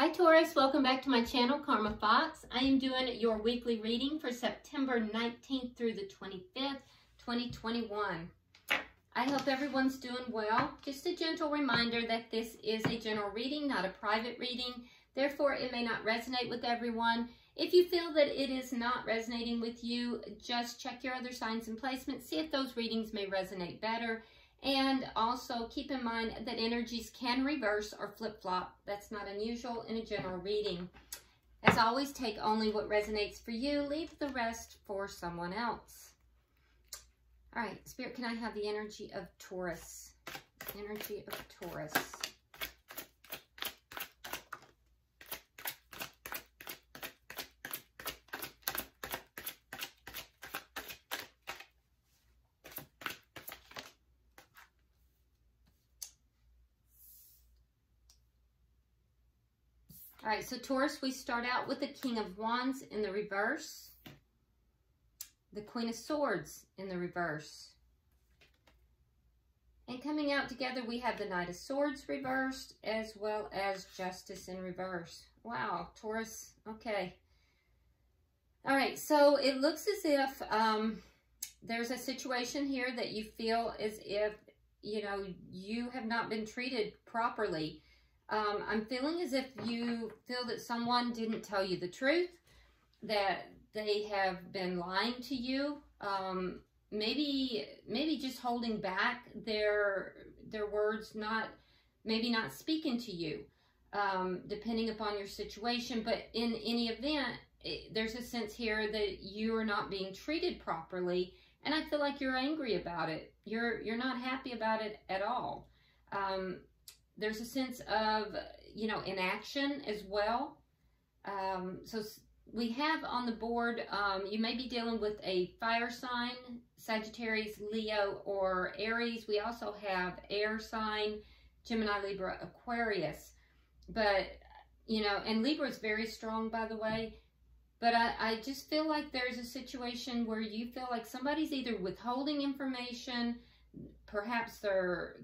Hi Taurus, welcome back to my channel, Karma Fox. I am doing your weekly reading for September 19th through the 25th, 2021. I hope everyone's doing well. Just a gentle reminder that this is a general reading, not a private reading. Therefore, it may not resonate with everyone. If you feel that it is not resonating with you, just check your other signs and placements, see if those readings may resonate better. And also keep in mind that energies can reverse or flip-flop. That's not unusual in a general reading. As always, take only what resonates for you. Leave the rest for someone else. All right, Spirit, can I have the energy of Taurus? Energy of Taurus. All right, so Taurus, we start out with the King of Wands in the reverse, the Queen of Swords in the reverse. And coming out together, we have the Knight of Swords reversed, as well as Justice in reverse. Wow, Taurus, okay. All right, so it looks as if there's a situation here that you feel as if, you know, you have not been treated properly. I'm feeling as if you feel that someone didn't tell you the truth, that they have been lying to you, maybe just holding back their words, maybe not speaking to you, depending upon your situation. But in any event, there's a sense here that you are not being treated properly, and I feel like you're angry about it. You're not happy about it at all. There's a sense of, you know, inaction as well. So we have on the board, you may be dealing with a fire sign, Sagittarius, Leo, or Aries. We also have air sign, Gemini, Libra, Aquarius. But, you know, and Libra is very strong, by the way. But I just feel like there's a situation where you feel like somebody's either withholding information, perhaps they're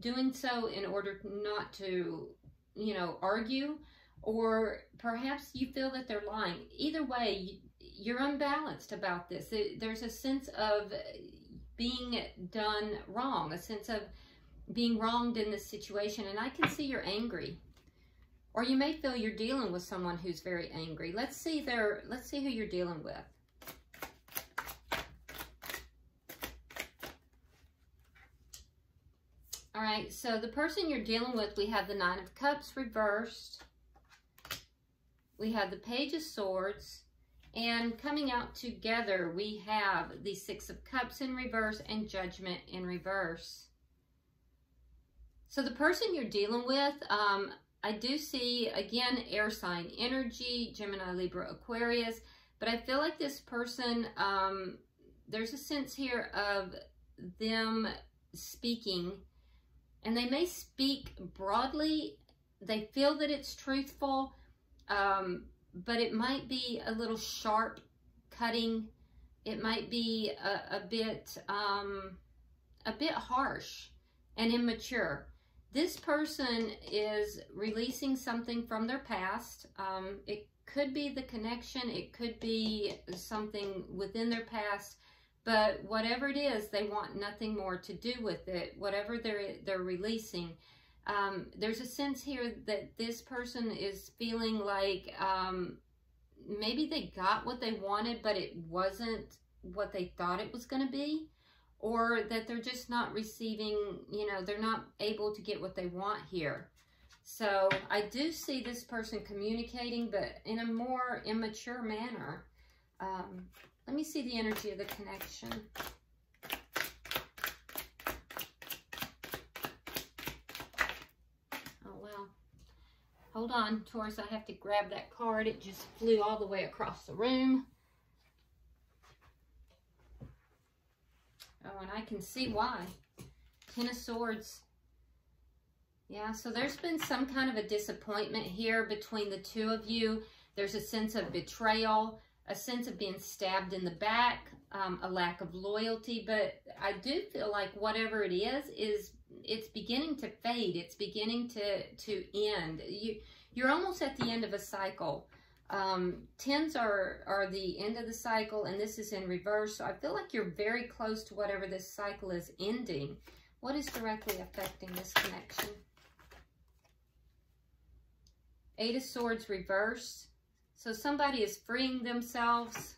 doing so in order not to, you know, argue, or perhaps you feel that they're lying. Either way, you're unbalanced about this. There's a sense of being done wrong, a sense of being wronged in this situation, and I can see you're angry. Or you may feel you're dealing with someone who's very angry. Let's see who you're dealing with. All right, so the person you're dealing with, we have the Nine of Cups reversed. We have the Page of Swords. And coming out together, we have the Six of Cups in reverse and Judgment in reverse. So the person you're dealing with, I do see, again, air sign energy, Gemini, Libra, Aquarius. But I feel like this person, there's a sense here of them speaking. And they may speak broadly. They feel that it's truthful, but it might be a little sharp, cutting. It might be a bit harsh and immature. This person is releasing something from their past. It could be the connection. It could be something within their past. But whatever it is, they want nothing more to do with it, whatever they're releasing. There's a sense here that this person is feeling like maybe they got what they wanted, but it wasn't what they thought it was going to be, or that they're just not receiving, you know, they're not able to get what they want here. So I do see this person communicating, but in a more immature manner. Let me see the energy of the connection. Oh, wow. Hold on, Taurus. I have to grab that card. It just flew all the way across the room. Oh, and I can see why. Ten of Swords. Yeah, so there's been some kind of a disappointment here between the two of you. There's a sense of betrayal, a sense of being stabbed in the back, a lack of loyalty. But I do feel like whatever it is, it's beginning to fade. It's beginning to end. You, You're almost at the end of a cycle. Tens are the end of the cycle, and this is in reverse. So I feel like you're very close to whatever this cycle is ending. What is directly affecting this connection? Eight of Swords reverse. So somebody is freeing themselves.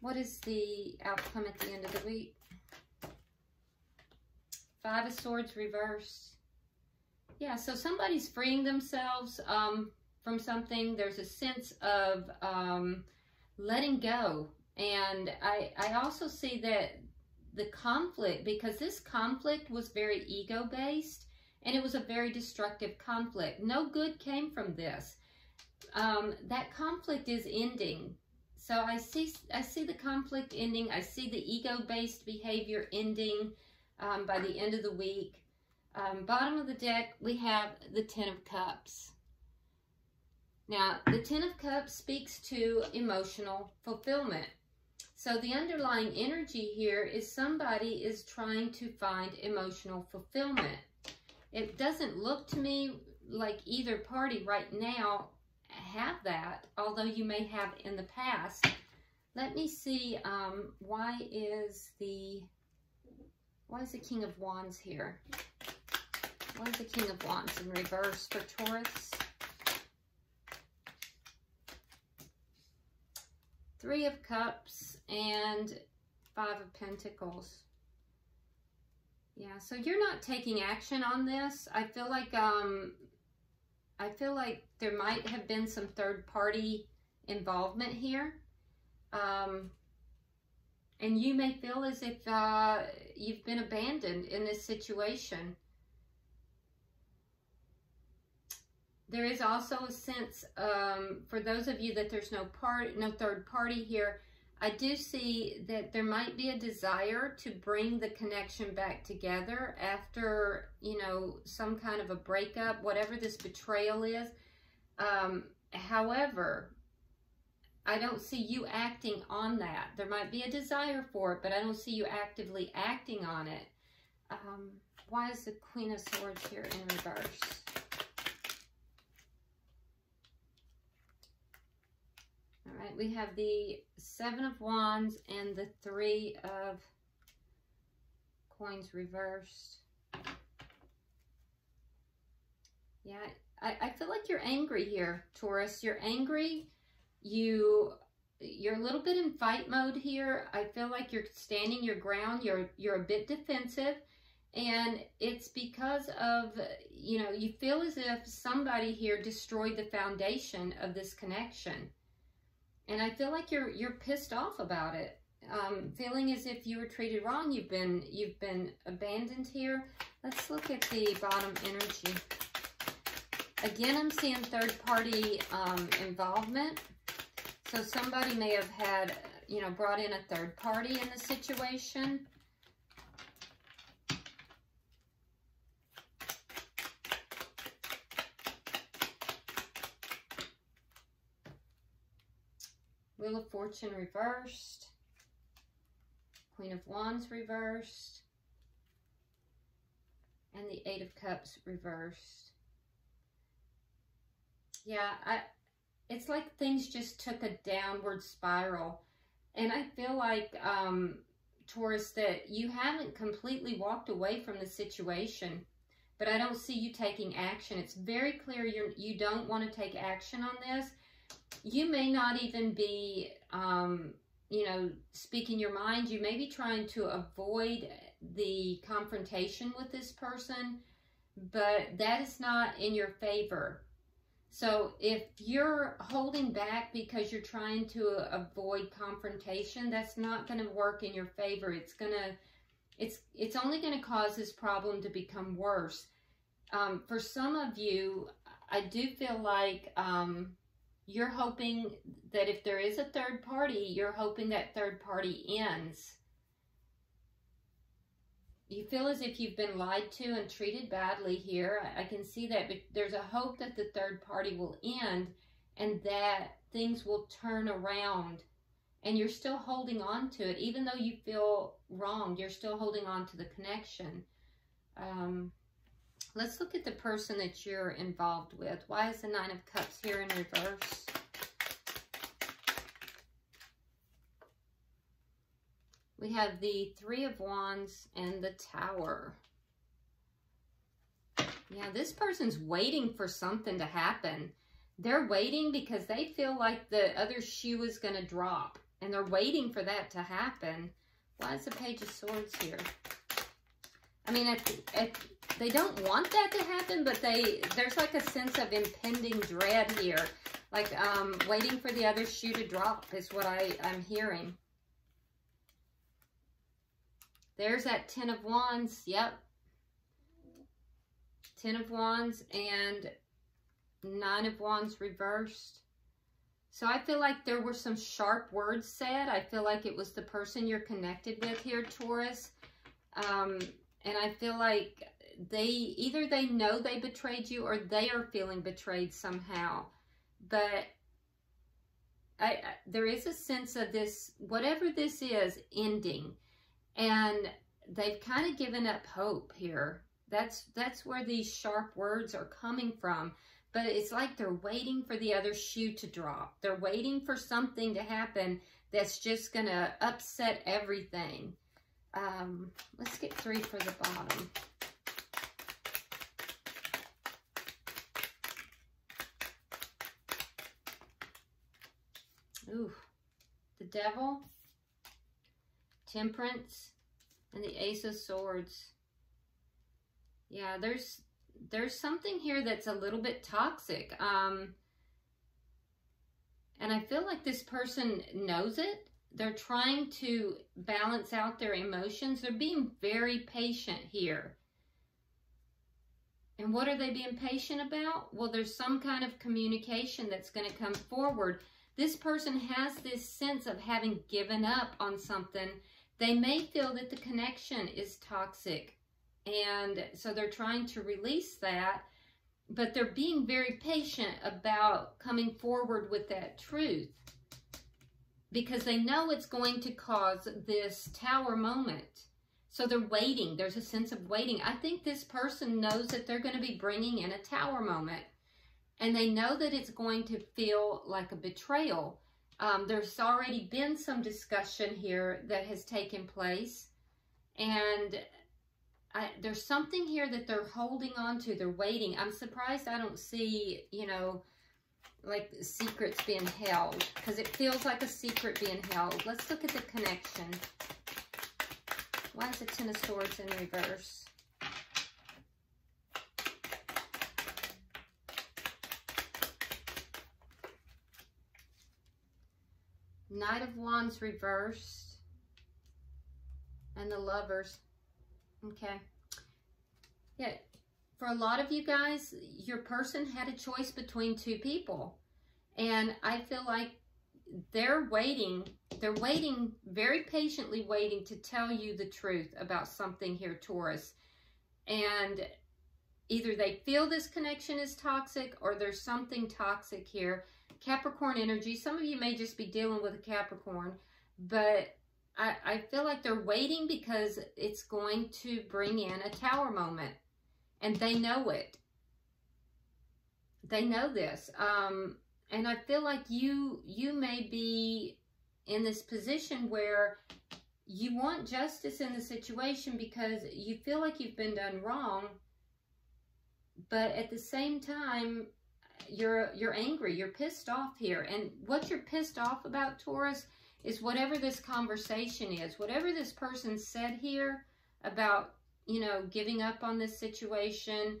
What is the outcome at the end of the week? Five of Swords reverse. Yeah, so somebody's freeing themselves from something. There's a sense of letting go. And I also see that the conflict, because this conflict was very ego-based, and it was a very destructive conflict. No good came from this. That conflict is ending. So I see the conflict ending. I see the ego-based behavior ending by the end of the week. Bottom of the deck, we have the Ten of Cups. Now, the Ten of Cups speaks to emotional fulfillment. So the underlying energy here is somebody is trying to find emotional fulfillment. It doesn't look to me like either party right now have that, although you may have in the past. Let me see, why is the King of Wands here? Why is the King of Wands in reverse for Taurus? Three of Cups and Five of Pentacles. Yeah, so you're not taking action on this. I feel like there might have been some third party involvement here. And you may feel as if you've been abandoned in this situation. There is also a sense, for those of you that there's no third party here, I do see that there might be a desire to bring the connection back together after, you know, some kind of a breakup, whatever this betrayal is. However, I don't see you acting on that. There might be a desire for it, but I don't see you actively acting on it. Why is the Queen of Swords here in reverse? All right, we have the Seven of Wands and the Three of Coins reversed. Yeah, I feel like you're angry here, Taurus. You're angry. You're a little bit in fight mode here. I feel like you're standing your ground. You're a bit defensive. And it's because of, you know, you feel as if somebody here destroyed the foundation of this connection. And I feel like you're pissed off about it, feeling as if you were treated wrong. You've been abandoned here. Let's look at the bottom energy. Again, I'm seeing third party involvement. So somebody may have had, you know, brought in a third party in the situation. Wheel of Fortune reversed. Queen of Wands reversed. And the Eight of Cups reversed. Yeah, it's like things just took a downward spiral. And I feel like, Taurus, that you haven't completely walked away from the situation. But I don't see you taking action. It's very clear you don't want to take action on this. You may not even be, you know, speaking your mind. You may be trying to avoid the confrontation with this person, but that is not in your favor. So if you're holding back because you're trying to avoid confrontation, that's not going to work in your favor. It's only going to cause this problem to become worse. For some of you, I do feel like, you're hoping that if there is a third party, you're hoping that third party ends. You feel as if you've been lied to and treated badly here. I can see that, but there's a hope that the third party will end and that things will turn around. And you're still holding on to it. Even though you feel wronged, you're still holding on to the connection. Let's look at the person that you're involved with. Why is the Nine of Cups here in reverse? We have the Three of Wands and the Tower. Yeah, this person's waiting for something to happen. They're waiting because they feel like the other shoe is going to drop. And they're waiting for that to happen. Why is the Page of Swords here? I mean, they don't want that to happen, but there's like a sense of impending dread here. Like waiting for the other shoe to drop is what I'm hearing. There's that Ten of Wands. Yep. Ten of Wands and Nine of Wands reversed. So I feel like there were some sharp words said. I feel like it was the person you're connected with here, Taurus. And I feel like either they know they betrayed you or they are feeling betrayed somehow. But there is a sense of this, whatever this is, ending. And they've kind of given up hope here. That's where these sharp words are coming from. But it's like they're waiting for the other shoe to drop. They're waiting for something to happen that's just going to upset everything. Let's get three for the bottom. Ooh, the Devil, Temperance, and the Ace of Swords. Yeah, there's something here that's a little bit toxic. And I feel like this person knows it. They're trying to balance out their emotions. They're being very patient here. And what are they being patient about? Well, there's some kind of communication that's going to come forward. This person has this sense of having given up on something. They may feel that the connection is toxic. And so they're trying to release that, but they're being very patient about coming forward with that truth because they know it's going to cause this Tower moment. So they're waiting. There's a sense of waiting. I think this person knows that they're going to be bringing in a Tower moment, and they know that it's going to feel like a betrayal. There's already been some discussion here that has taken place, and there's something here that they're holding on to. They're waiting. I'm surprised I don't see, you know, like secrets being held, because it feels like a secret being held. Let's look at the connection. Why is the Ten of Swords in reverse? Knight of Wands reversed. And the Lovers. Okay. Yeah, for a lot of you guys, your person had a choice between two people. And I feel like they're waiting. They're waiting, very patiently waiting to tell you the truth about something here, Taurus. And either they feel this connection is toxic or there's something toxic here. Capricorn energy. Some of you may just be dealing with a Capricorn, but I feel like they're waiting because it's going to bring in a Tower moment. And they know it. They know this. And I feel like you may be in this position where you want justice in the situation because you feel like you've been done wrong. But at the same time, you're angry. You're pissed off here. And what you're pissed off about, Taurus, is whatever this conversation is, whatever this person said here about, you know, giving up on this situation.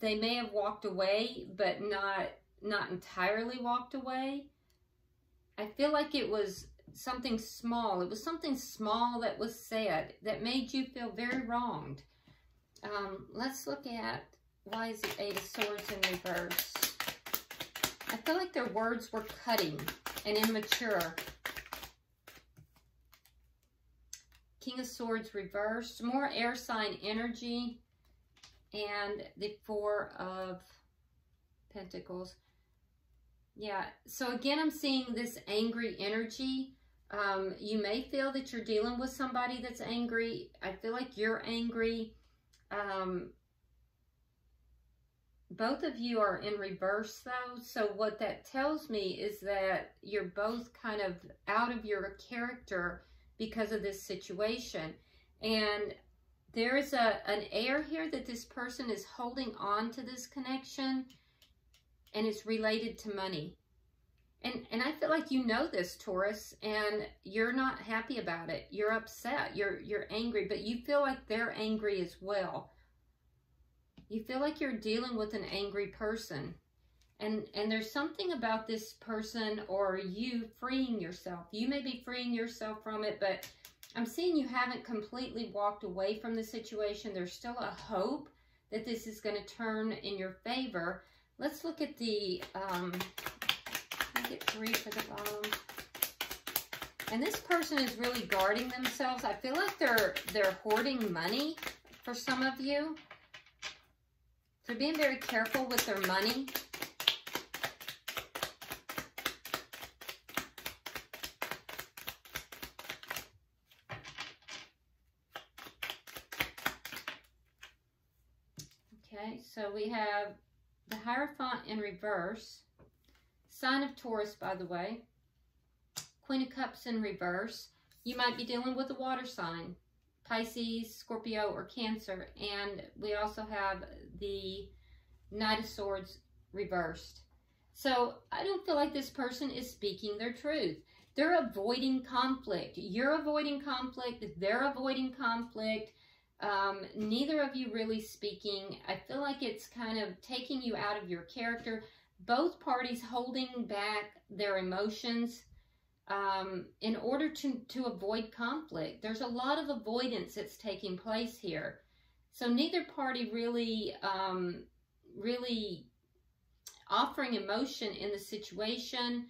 They may have walked away, but not entirely walked away. I feel like it was something small. It was something small that was said that made you feel very wronged. Let's look at, why is the Eight of Swords in reverse? I feel like their words were cutting and immature. King of Swords reversed. More air sign energy. And the Four of Pentacles. Yeah. So again, I'm seeing this angry energy. You may feel that you're dealing with somebody that's angry. I feel like you're angry. Both of you are in reverse, though, so what that tells me is that you're both kind of out of your character because of this situation. And there is an air here that this person is holding on to this connection, and it's related to money. And I feel like you know this, Taurus, and you're not happy about it. You're upset. You're angry, but you feel like they're angry as well. You feel like you're dealing with an angry person. And there's something about this person or you freeing yourself. You may be freeing yourself from it, but I'm seeing you haven't completely walked away from the situation. There's still a hope that this is going to turn in your favor. Let's look at the, let me get three for the bottom. And this person is really guarding themselves. I feel like they're hoarding money for some of you. They're being very careful with their money. Okay, so we have the Hierophant in reverse. Sign of Taurus, by the way. Queen of Cups in reverse. You might be dealing with a water sign. Pisces, Scorpio, or Cancer. And we also have the Knight of Swords reversed. So I don't feel like this person is speaking their truth. They're avoiding conflict. You're avoiding conflict. They're avoiding conflict. Neither of you really speaking. I feel like it's kind of taking you out of your character. Both parties holding back their emotions in order to avoid conflict. There's a lot of avoidance that's taking place here. So neither party really, really offering emotion in the situation.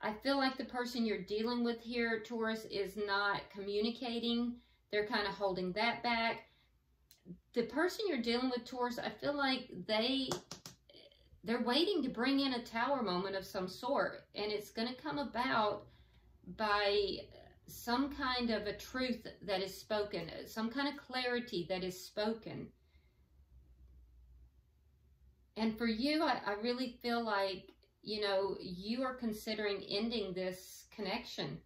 I feel like the person you're dealing with here, Taurus, is not communicating. They're kind of holding that back. The person you're dealing with, Taurus, I feel like they're waiting to bring in a tower moment of some sort, and it's going to come about by some kind of a truth that is spoken, some kind of clarity that is spoken. And for you, I really feel like, you know, you are considering ending this connection.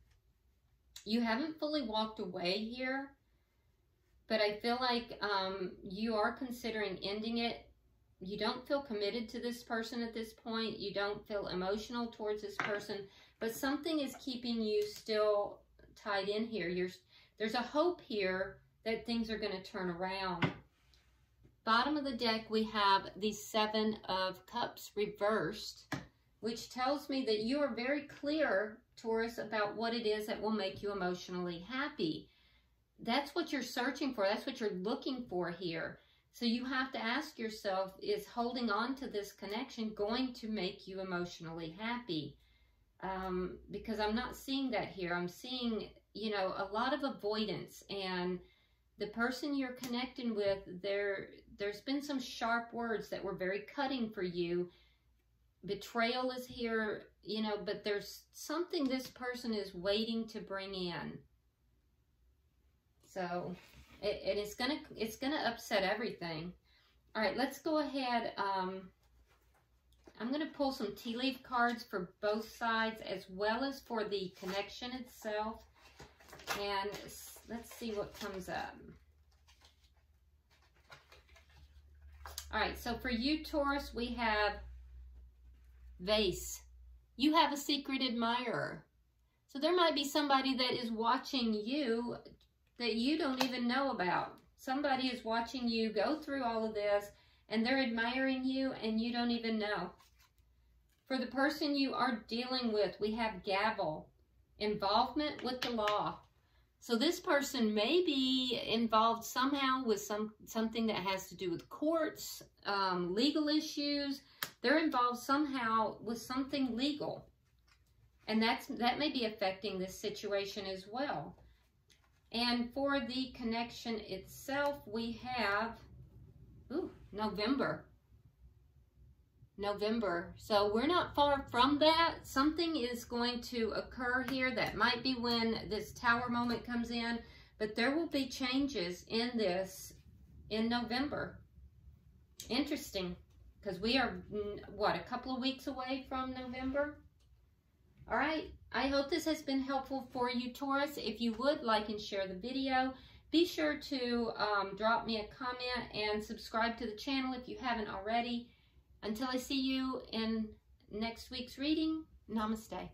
You haven't fully walked away here, but I feel like you are considering ending it. You don't feel committed to this person at this point. You don't feel emotional towards this person, but something is keeping you still tied in here. There's a hope here that things are going to turn around. Bottom of the deck, we have the Seven of Cups reversed, which tells me that you are very clear, Taurus, about what it is that will make you emotionally happy. That's what you're searching for. That's what you're looking for here. So you have to ask yourself, is holding on to this connection going to make you emotionally happy? Because I'm not seeing that here. I'm seeing, you know, a lot of avoidance. And the person you're connecting with, there's been some sharp words that were very cutting for you. Betrayal is here, you know, but there's something this person is waiting to bring in. So... and it's gonna upset everything. All right, let's go ahead. I'm gonna pull some tea leaf cards for both sides as well as for the connection itself, and let's see what comes up. All right, so for you, Taurus, we have Vase. You have a secret admirer, so there might be somebody that is watching you that you don't even know about. Somebody is watching you go through all of this, and they're admiring you, and you don't even know. For the person you are dealing with, we have Gavel, involvement with the law. So this person may be involved somehow with something that has to do with courts, legal issues. They're involved somehow with something legal, and that may be affecting this situation as well. And for the connection itself, we have, ooh, November. November. So we're not far from that. Something is going to occur here. That might be when this tower moment comes in, but there will be changes in this in November. Interesting. because we are, what, a couple of weeks away from November? All right, I hope this has been helpful for you, Taurus. If you would like and share the video, be sure to drop me a comment and subscribe to the channel if you haven't already. Until I see you in next week's reading, namaste.